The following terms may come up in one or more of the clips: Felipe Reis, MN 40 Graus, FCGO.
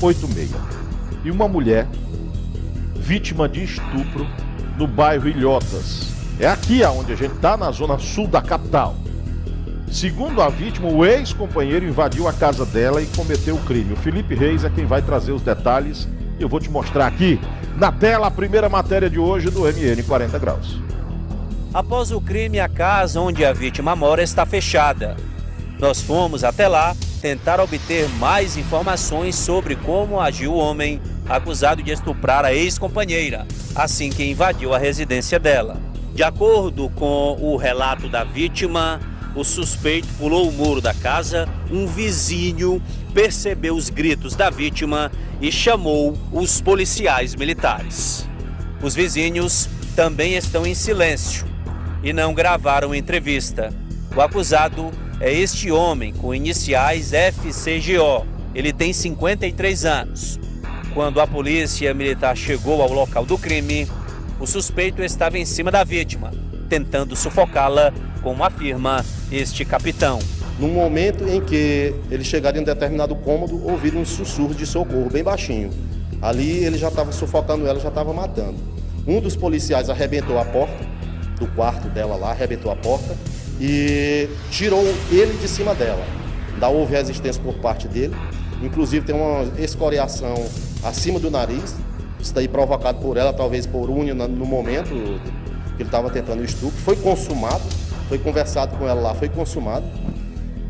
586. E uma mulher vítima de estupro no bairro Ilhotas. É aqui onde a gente está, na zona sul da capital. Segundo a vítima, o ex-companheiro invadiu a casa dela e cometeu o crime. O Felipe Reis é quem vai trazer os detalhes e eu vou te mostrar aqui na tela a primeira matéria de hoje do MN 40 Graus. Após o crime, a casa onde a vítima mora está fechada. Nós fomos até lá tentar obter mais informações sobre como agiu o homem acusado de estuprar a ex-companheira, assim que invadiu a residência dela. De acordo com o relato da vítima, o suspeito pulou o muro da casa, um vizinho percebeu os gritos da vítima e chamou os policiais militares. Os vizinhos também estão em silêncio e não gravaram entrevista. O acusado é este homem com iniciais FCGO. Ele tem 53 anos. Quando a polícia militar chegou ao local do crime, o suspeito estava em cima da vítima, tentando sufocá-la, como afirma este capitão. No momento em que ele chegaram em determinado cômodo, ouviram um sussurro de socorro, bem baixinho. Ali ele já estava sufocando ela, já estava matando. Um dos policiais arrebentou a porta do quarto dela lá, arrebentou a porta e tirou ele de cima dela. Ainda houve resistência por parte dele, inclusive tem uma escoriação acima do nariz, isso daí provocado por ela, talvez por unha no momento que ele estava tentando o estupro. Foi consumado, foi conversado com ela lá, foi consumado,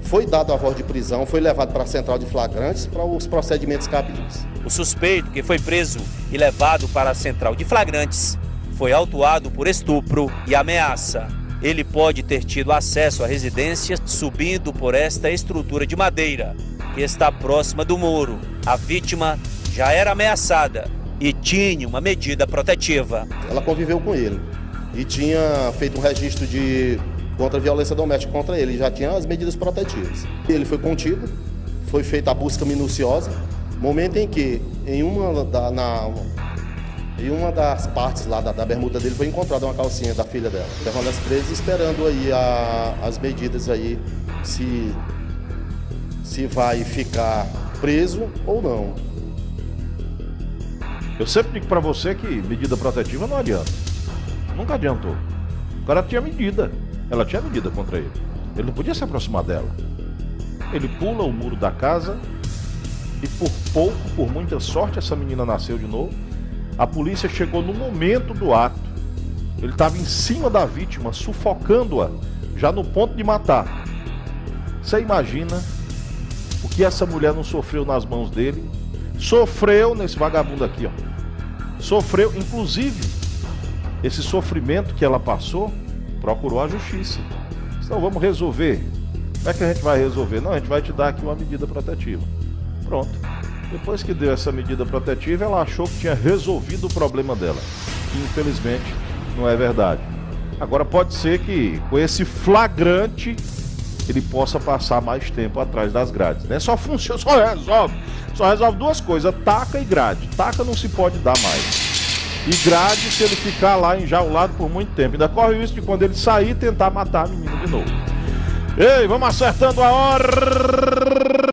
foi dado a voz de prisão, foi levado para a central de flagrantes para os procedimentos cabíveis. O suspeito, que foi preso e levado para a central de flagrantes, foi autuado por estupro e ameaça. Ele pode ter tido acesso à residência subindo por esta estrutura de madeira, que está próxima do muro. A vítima já era ameaçada e tinha uma medida protetiva. Ela conviveu com ele e tinha feito um registro de contra a violência doméstica contra ele, já tinha as medidas protetivas. Ele foi contido, foi feita a busca minuciosa, momento em que em uma das partes lá da bermuda dele foi encontrada uma calcinha da filha dela. Permanece presa esperando aí as medidas aí, se vai ficar preso ou não. Eu sempre digo para você que medida protetiva não adianta. Nunca adiantou. O cara tinha medida. Ela tinha medida contra ele. Ele não podia se aproximar dela. Ele pula o muro da casa e por pouco, por muita sorte, essa menina nasceu de novo. A polícia chegou no momento do ato. Ele estava em cima da vítima, sufocando-a, já no ponto de matar. Você imagina o que essa mulher não sofreu nas mãos dele? Sofreu nesse vagabundo aqui, ó. Sofreu, inclusive, esse sofrimento que ela passou, procurou a justiça. Então vamos resolver. Como é que a gente vai resolver? Não, a gente vai te dar aqui uma medida protetiva. Pronto. Depois que deu essa medida protetiva, ela achou que tinha resolvido o problema dela. E, infelizmente, não é verdade. Agora pode ser que com esse flagrante ele possa passar mais tempo atrás das grades, né? Só funciona, só resolve duas coisas: taca e grade. Taca não se pode dar mais. E grade se ele ficar lá enjaulado por muito tempo. Ainda corre o risco de quando ele sair tentar matar a menina de novo. Ei, vamos acertando a hora.